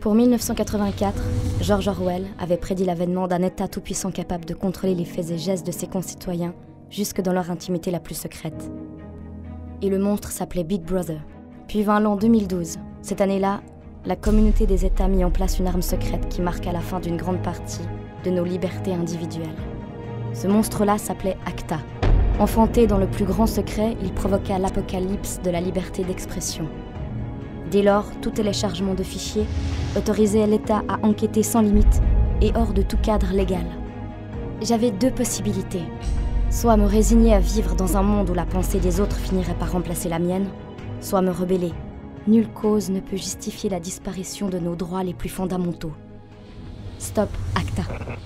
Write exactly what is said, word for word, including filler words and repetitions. Pour mille neuf cent quatre-vingt-quatre, George Orwell avait prédit l'avènement d'un État tout-puissant capable de contrôler les faits et gestes de ses concitoyens jusque dans leur intimité la plus secrète. Et le monstre s'appelait Big Brother. Puis vint l'an deux mille douze. Cette année-là, la communauté des États mit en place une arme secrète qui marqua la fin d'une grande partie de nos libertés individuelles. Ce monstre-là s'appelait Acta. Enfanté dans le plus grand secret, il provoqua l'apocalypse de la liberté d'expression. Dès lors, tout téléchargement de fichiers autorisait l'État à enquêter sans limite et hors de tout cadre légal. J'avais deux possibilités. Soit me résigner à vivre dans un monde où la pensée des autres finirait par remplacer la mienne, soit me rebeller. Nulle cause ne peut justifier la disparition de nos droits les plus fondamentaux. Stop Acta.